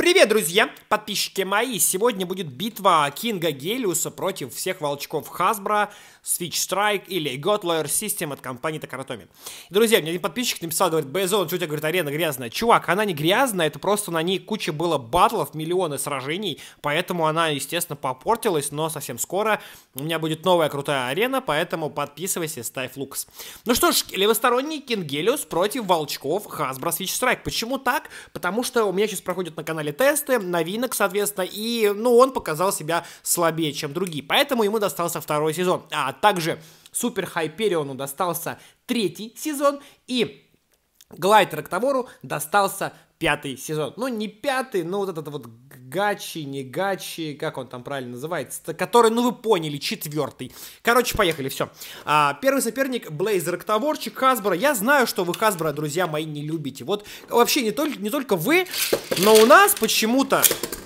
Привет, друзья, подписчики мои! Сегодня будет битва Кинга Гелиоса против всех волчков Hasbro, Switch Strike или God Lawyer System от компании Takara Tomy. Друзья, мне один подписчик написал, говорит, Бейзон, что у тебя, говорит, арена грязная? Чувак, она не грязная, это просто на ней куча было батлов, миллионы сражений, поэтому она, естественно, попортилась, но совсем скоро у меня будет новая крутая арена, поэтому подписывайся, ставь лукс. Ну что ж, левосторонний Кинг Гелиос против волчков Hasbro, Switch Strike. Почему так? Потому что у меня сейчас проходит на канале тесты, новинок, соответственно, и, ну, он показал себя слабее, чем другие, поэтому ему достался второй сезон, а также Супер Хайпериону достался третий сезон, и Глайдрак Товору достался пятый сезон. Ну, не пятый, но вот этот вот гачи, не гачи, как он там правильно называется, который, ну, вы поняли, четвертый. Короче, поехали, все. Первый соперник — Блейзер Ктаворчик, Hasbro. Я знаю, что вы Hasbro, друзья мои, не любите. Вот вообще не только вы, но у нас почему-то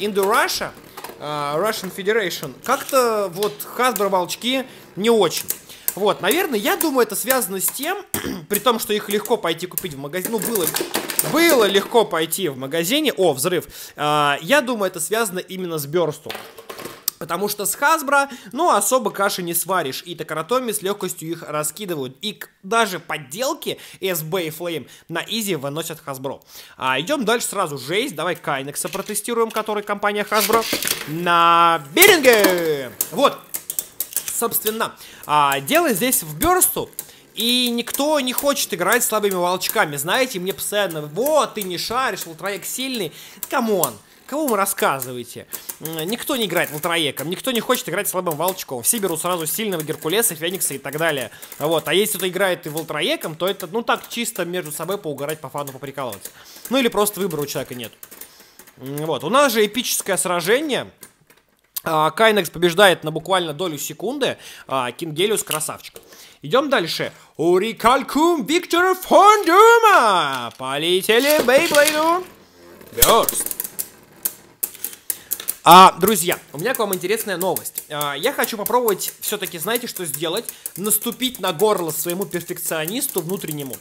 Индо-Раша, Russian Federation, как-то вот Hasbro волчки не очень. Вот, наверное, я думаю, это связано с тем, при том, что их легко пойти купить в магазине, ну, было легко пойти в магазине, о, взрыв, я думаю, это связано именно с бёрстом. Потому что с Hasbro, ну, особо каши не сваришь, и Takara Tomy с легкостью их раскидывают, и даже подделки SB и Flame на изи выносят Hasbro. Идем дальше сразу, жесть, давай Кайнекса протестируем, который компания Hasbro, на Беринге, вот. Собственно, дело здесь в бёрсту, и никто не хочет играть слабыми волчками. Знаете, мне постоянно, вот, ты не шаришь, Валтроек сильный. Камон, кого вы рассказываете? Никто не играет Валтроеком, никто не хочет играть слабым волчком. Все берут сразу сильного Геркулеса, Феникса и так далее. Вот, а если кто-то играет и Валтроеком, то это, ну, так, чисто между собой поугарать, по фану поприкалываться. Ну, или просто выбора у человека нет. Вот, у нас же эпическое сражение. Кайнекс побеждает на буквально долю секунды. Кинг Гелиос красавчик. Идем дальше. Орикалькум Виктор Фон Дюма. Полетели Бейблейду. Бёрст. Друзья, у меня к вам интересная новость. Я хочу попробовать все-таки, знаете, что сделать? Наступить на горло своему перфекционисту внутреннему.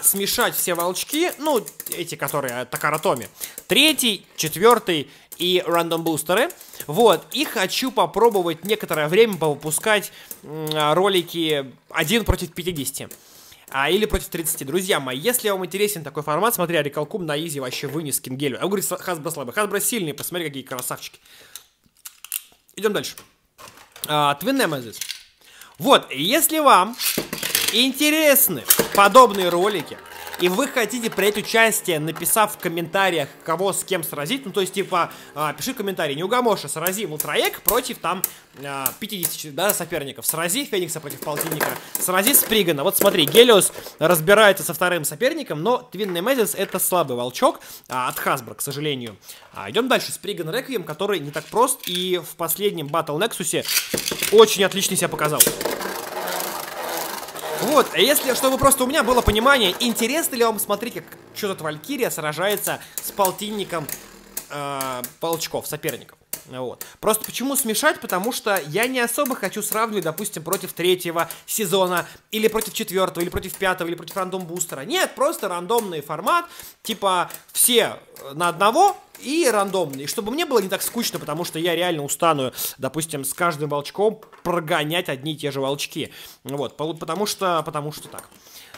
Смешать все волчки, ну, эти, которые Takara Tomy. Третий, четвертый и рандом бустеры. Вот, и хочу попробовать некоторое время повыпускать ролики 1 против 50. Или против 30. Друзья мои, если вам интересен такой формат, смотри, Орикалькум на изи вообще вынес Кинг Гелиоса. А говорит, Hasbro слабый. Hasbro сильный, посмотри, какие красавчики. Идем дальше. Twin Nemesis. Вот, если вам интересны подобные ролики, и вы хотите принять участие, написав в комментариях, кого с кем сразить, ну, то есть, типа, пиши комментарий, не угомоша, срази Валтроек против, там, 50, да, соперников, срази Феникса против полтинника, срази Спригана. Вот смотри, Гелиос разбирается со вторым соперником, но Twin Nemesis — это слабый волчок от Hasbro, к сожалению. Идем дальше, Сприган Реквием, который не так прост, и в последнем Battle Nexus'е очень отлично себя показал. Вот, если, чтобы просто у меня было понимание, интересно ли вам смотреть, как что-то Валькирия сражается с полтинником волчков, соперников. Вот. Просто почему смешать? Потому что я не особо хочу сравнивать, допустим, против третьего сезона, или против четвертого, или против пятого, или против рандом бустера. Нет, просто рандомный формат, типа все на одного и рандомный. Чтобы мне было не так скучно, потому что я реально устану, допустим, с каждым волчком прогонять одни и те же волчки. Вот, потому что так.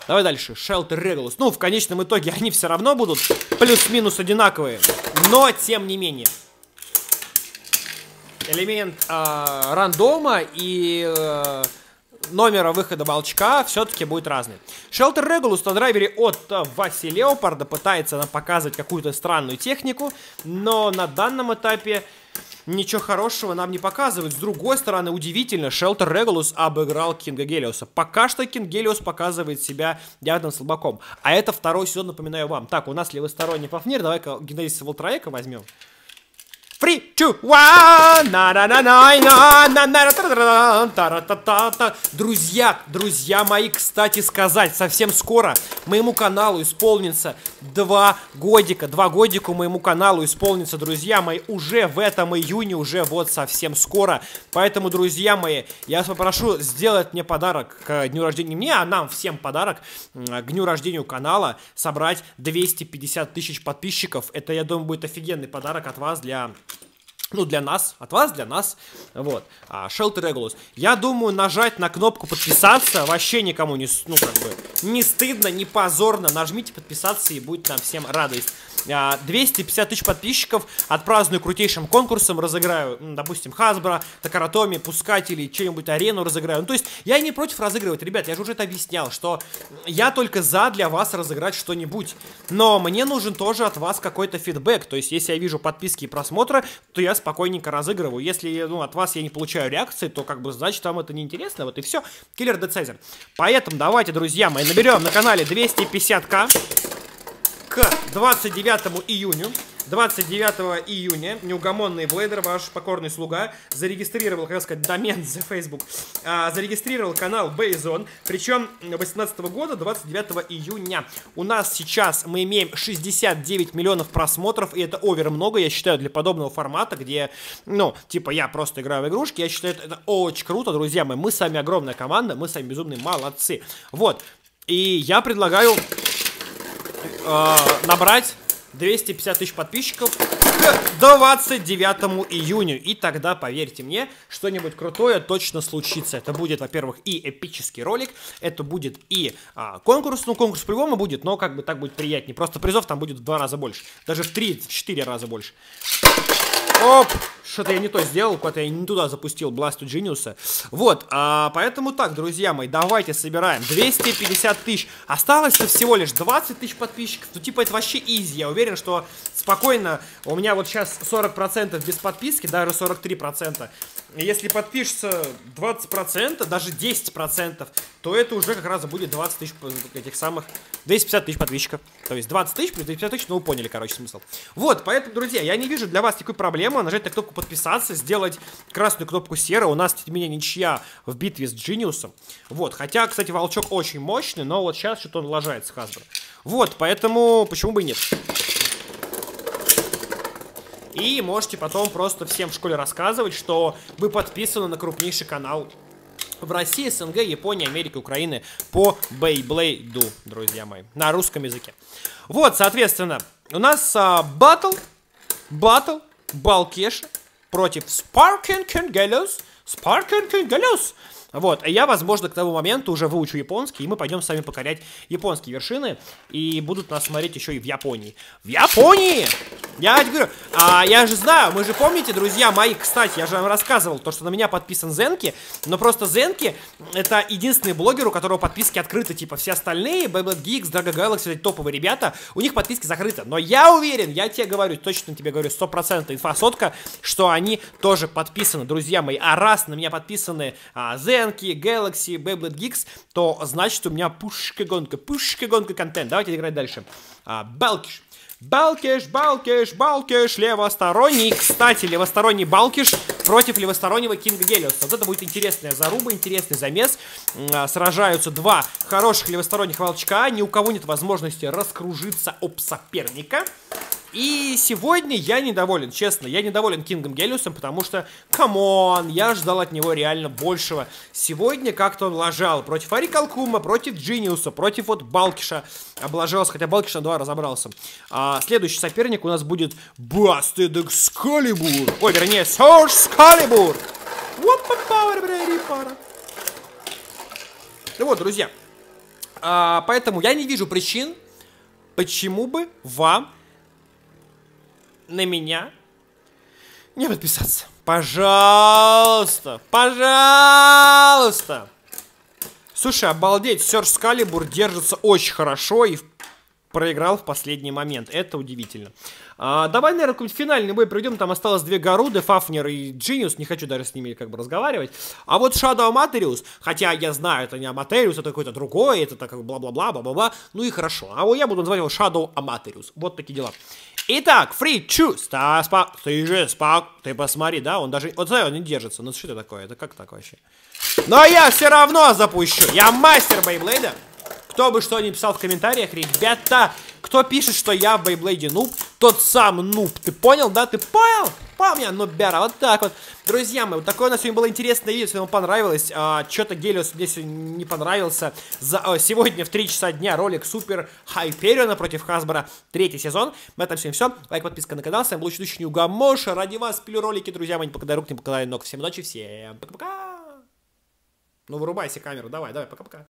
Давай дальше, Shelter Regulus. Ну, в конечном итоге они все равно будут плюс-минус одинаковые, но тем не менее. Элемент рандома и номера выхода волчка все-таки будет разный. Shelter Regulus на драйвере от Васи Леопарда пытается нам показывать какую-то странную технику, но на данном этапе ничего хорошего нам не показывают. С другой стороны, удивительно, Shelter Regulus обыграл Кинга Гелиоса. Пока что Кинг Гелиос показывает себя явным слабаком. А это второй сезон, напоминаю вам. Так, у нас левосторонний Пафнир, давай-ка Genesis Валтроека возьмем. Фри! 2, 1. Друзья мои, кстати сказать, совсем скоро моему каналу исполнится 2 годика. 2 годика моему каналу исполнится, друзья мои, уже в этом июне, уже вот совсем скоро. Поэтому, друзья мои, я вас попрошу сделать мне подарок к дню рождения. Мне, а нам всем подарок к дню рождения канала. Собрать 250 тысяч подписчиков. Это, я думаю, будет офигенный подарок от вас для... Ну, для нас, от вас, для нас, вот, Shelter Regulus. Я думаю, нажать на кнопку подписаться вообще никому не, ну, как бы, не стыдно, не позорно. Нажмите подписаться, и будет нам всем радость. 250 тысяч подписчиков отпраздную крутейшим конкурсом, разыграю, допустим, Hasbro, Takara Tomy, Пускателей, чем-нибудь арену разыграю. Ну, то есть, я не против разыгрывать, ребят, я же уже это объяснял, что я только за для вас разыграть что-нибудь. Но мне нужен тоже от вас какой-то фидбэк, то есть, если я вижу подписки и просмотры, то я спокойненько разыгрываю. Если, ну, от вас я не получаю реакции, то, как бы, значит, вам это неинтересно. Вот и все. Киллер Децезер. Поэтому давайте, друзья мои, наберем на канале 250к к 29 июню. 29 июня неугомонный Блейдер, ваш покорный слуга, зарегистрировал, как сказать, домен за Facebook, зарегистрировал канал Бейзон, причем 2018 года, 29 июня. У нас сейчас мы имеем 69 миллионов просмотров, и это овер много, я считаю, для подобного формата, где, ну, типа, я просто играю в игрушки, я считаю, это очень круто, друзья мои, мы с вами огромная команда, мы с вами безумные молодцы. Вот, и я предлагаю набрать 250 тысяч подписчиков к 29 июня. И тогда, поверьте мне, что-нибудь крутое точно случится. Это будет, во-первых, и эпический ролик, это будет и конкурс. Ну, конкурс по-любому будет, но как бы так будет приятнее. Просто призов там будет в 2 раза больше. Даже в 3-4 раза больше. Оп! Что-то я не то сделал, куда-то я не туда запустил Бласту Джиниуса. Вот, поэтому так, друзья мои, давайте собираем 250 тысяч. Осталось всего лишь 20 тысяч подписчиков. Ну, типа, это вообще изи. Я уверен, что спокойно. У меня вот сейчас 40% без подписки, даже 43%. Если подпишется 20%, даже 10%, то это уже как раз будет 20 тысяч этих самых... 250 тысяч подписчиков. То есть 20 тысяч плюс 250 тысяч, ну, вы поняли, короче, смысл. Вот, поэтому, друзья, я не вижу для вас никакой проблемы нажать на кнопку подписаться, сделать красную кнопку серо. У нас, тем не менее, ничья в битве с Джиниусом. Вот, хотя, кстати, волчок очень мощный, но вот сейчас что-то он лажается, Hasbro. Вот, поэтому, почему бы и нет. И можете потом просто всем в школе рассказывать, что вы подписаны на крупнейший канал в России, СНГ, Японии, Америке, Украины по Бейблейду, друзья мои, на русском языке. Вот, соответственно, у нас батл Балкиша против Кинг Гелиос. Кинг Гелиос. Вот, я, возможно, к тому моменту уже выучу японский, и мы пойдем с вами покорять японские вершины, и будут нас смотреть еще и в Японии. В Японии! Я говорю, я же знаю, вы же помните, друзья мои, кстати, я же вам рассказывал, то, что на меня подписан Зенки, но просто Зенки это единственный блогер, у которого подписки открыты, типа все остальные, Beyblade Geeks, Dragon Galaxy, эти топовые ребята, у них подписки закрыты, но я уверен, я тебе говорю, точно тебе говорю, 100% инфа сотка, что они тоже подписаны, друзья мои, а раз на меня подписаны Зенки, Galaxy, Beyblade Geeks, то значит у меня пушка-гонка контент, давайте играть дальше. Балкиш. Балкиш, левосторонний, кстати, левосторонний Балкиш против левостороннего Кинга Гелиоса. Вот это будет интересная заруба, интересный замес. Сражаются два хороших левосторонних волчка, ни у кого нет возможности раскружиться об соперника. И сегодня я недоволен, честно, я недоволен Кингом Гелиосом, потому что, камон, я ждал от него реально большего. Сегодня как-то он лажал против Орикалькума, против Джиниуса, против вот Балкиша облажался, хотя Балкиш на 2 разобрался. Следующий соперник у нас будет Бастед Экскалибур, ой, вернее, Source Скалибур. Ну вот, друзья, поэтому я не вижу причин, почему бы вам на меня не подписаться. Пожалуйста, пожалуйста. Слушай, обалдеть, Source Скалибур держится очень хорошо и проиграл в последний момент. Это удивительно. Давай, наверное, какой-нибудь финальный бой проведем. Там осталось 2 Горуды, Пафнир и Джиниус. Не хочу даже с ними как бы разговаривать. А вот shadow amatrius, хотя я знаю, это не Аматериус, это какой-то другой, это так бла-бла-бла, бла-бла-бла. Ну и хорошо. А вот я буду называть его shadow amatrius. Вот такие дела. Итак, free choose. Ты же спак. Ты посмотри, да? Он даже... Вот смотри, он не держится. Ну что это такое? Это как так вообще? Но я все равно запущу. Я мастер Бейблейда. Кто бы что ни писал в комментариях, ребята, кто пишет, что я в Бейблейде нуб, тот сам нуб. Ты понял, да? Ты понял? Помня, нубяра. Вот так вот. Друзья мои, вот такое у нас сегодня было интересное видео. Если вам понравилось, что-то Гелиос мне сегодня не понравился. Сегодня в 3 часа дня ролик Супер Хайпериона против Hasbro 3 сезон. На этом сегодня все. Лайк, подписка на канал. С вами был Чудущий Нюга Моша. Ради вас пилю ролики, друзья мои. Не покладай рук, не покладай ног. Всем удачи, всем пока-пока. Ну, вырубайся камеру. Давай, давай, пока-пока.